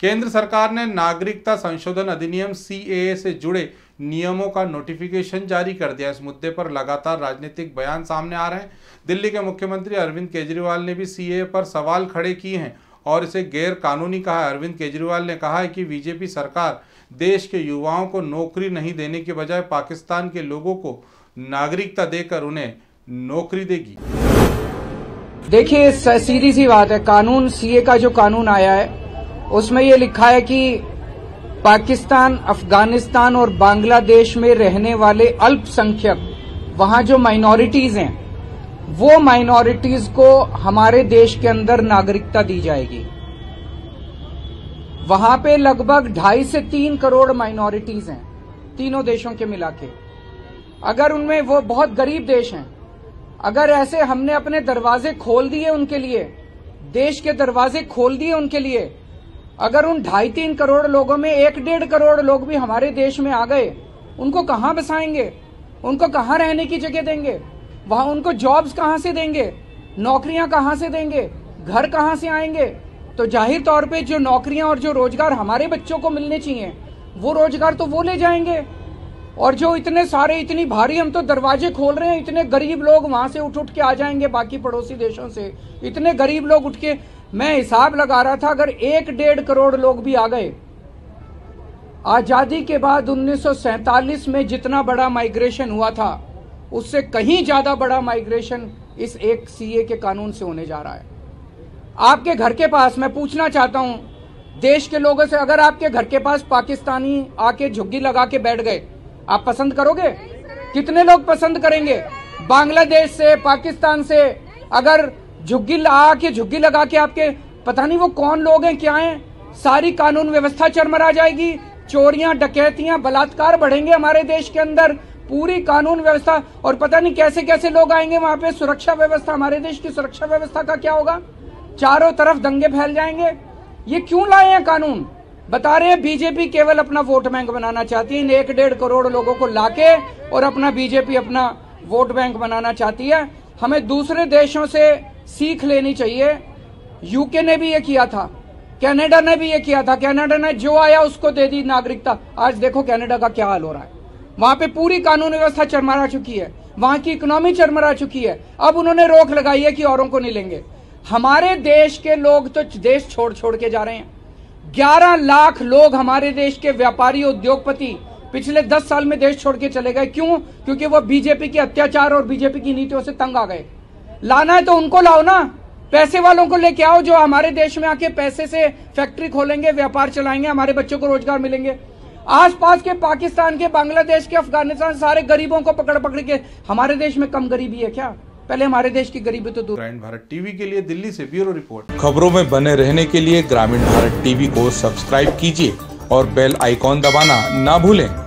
केंद्र सरकार ने नागरिकता संशोधन अधिनियम सीए से जुड़े नियमों का नोटिफिकेशन जारी कर दिया। इस मुद्दे पर लगातार राजनीतिक बयान सामने आ रहे हैं। दिल्ली के मुख्यमंत्री अरविंद केजरीवाल ने भी सीए पर सवाल खड़े किए हैं और इसे गैर कानूनी कहा है। अरविंद केजरीवाल ने कहा है कि बीजेपी सरकार देश के युवाओं को नौकरी नहीं देने के बजाय पाकिस्तान के लोगों को नागरिकता देकर उन्हें नौकरी देगी। देखिए, सीधी सी बात है, कानून सीए का जो कानून आया है उसमें ये लिखा है कि पाकिस्तान, अफगानिस्तान और बांग्लादेश में रहने वाले अल्पसंख्यक, वहां जो माइनॉरिटीज हैं वो माइनॉरिटीज को हमारे देश के अंदर नागरिकता दी जाएगी। वहां पे लगभग 2.5 से 3 करोड़ माइनॉरिटीज हैं तीनों देशों के मिला के। अगर उनमें, वो बहुत गरीब देश हैं, अगर ऐसे हमने अपने दरवाजे खोल दिए उनके लिए, देश के दरवाजे खोल दिए उनके लिए, अगर उन 2.5-3 करोड़ लोगों में 1-1.5 करोड़ लोग भी हमारे देश में आ गए, उनको कहाँ बसाएंगे? उनको कहाँ रहने की जगह देंगे? वहां उनको जॉब्स कहाँ से देंगे? नौकरियां कहाँ से देंगे? घर कहाँ से आएंगे? तो जाहिर तौर पे जो नौकरियां और जो रोजगार हमारे बच्चों को मिलने चाहिए वो रोजगार तो वो ले जाएंगे। और जो इतने सारे, इतनी भारी हम तो दरवाजे खोल रहे हैं, इतने गरीब लोग वहां से उठ उठ के आ जाएंगे बाकी पड़ोसी देशों से। इतने गरीब लोग उठ के, मैं हिसाब लगा रहा था, अगर 1-1.5 करोड़ लोग भी आ गए, आजादी के बाद 1947 में जितना बड़ा माइग्रेशन हुआ था उससे कहीं ज्यादा बड़ा माइग्रेशन इस एक सीए के कानून से होने जा रहा है। आपके घर के पास, मैं पूछना चाहता हूं देश के लोगों से, अगर आपके घर के पास पाकिस्तानी आके झुग्गी लगा के बैठ गए, आप पसंद करोगे? कितने लोग पसंद करेंगे? बांग्लादेश से, पाकिस्तान से अगर झुग्गी लगा के, आपके पता नहीं वो कौन लोग हैं, क्या हैं, सारी कानून व्यवस्था चरमरा जाएगी, चोरियां, डकैतियां, बलात्कार बढ़ेंगे हमारे देश के अंदर, पूरी कानून व्यवस्था, और पता नहीं कैसे कैसे लोग आएंगे वहां पे। सुरक्षा व्यवस्था, हमारे देश की सुरक्षा व्यवस्था का क्या होगा? चारों तरफ दंगे फैल जाएंगे। ये क्यों लाए हैं कानून? बता रहे हैं बीजेपी केवल अपना वोट बैंक बनाना चाहती है। इन 1-1.5 करोड़ लोगों को लाके और अपना बीजेपी अपना वोट बैंक बनाना चाहती है। हमें दूसरे देशों से सीख लेनी चाहिए। यूके ने भी ये किया था, कनाडा ने भी ये किया था। कनाडा ने जो आया उसको दे दी नागरिकता। आज देखो कनाडा का क्या हाल हो रहा है। वहां पे पूरी कानून व्यवस्था चरमरा चुकी है, वहां की इकोनॉमी चरमरा चुकी है। अब उन्होंने रोक लगाई है कि औरों को नहीं लेंगे। हमारे देश के लोग तो देश छोड़ छोड़ के जा रहे हैं। 11 लाख लोग हमारे देश के व्यापारी, उद्योगपति पिछले 10 साल में देश छोड़ के चले गए। क्यों? क्योंकि वो बीजेपी के अत्याचार और बीजेपी की नीतियों से तंग आ गए। लाना है तो उनको लाओ ना, पैसे वालों को लेके आओ जो हमारे देश में आके पैसे से फैक्ट्री खोलेंगे, व्यापार चलाएंगे, हमारे बच्चों को रोजगार मिलेंगे। आसपास के पाकिस्तान के, बांग्लादेश के, अफगानिस्तान, सारे गरीबों को पकड़ पकड़ के, हमारे देश में कम गरीबी है क्या? पहले हमारे देश की गरीबी तो दूर। ग्रामीण भारत टीवी के लिए दिल्ली से ब्यूरो रिपोर्ट। खबरों में बने रहने के लिए ग्रामीण भारत टीवी को सब्सक्राइब कीजिए और बेल आइकॉन दबाना ना भूलें।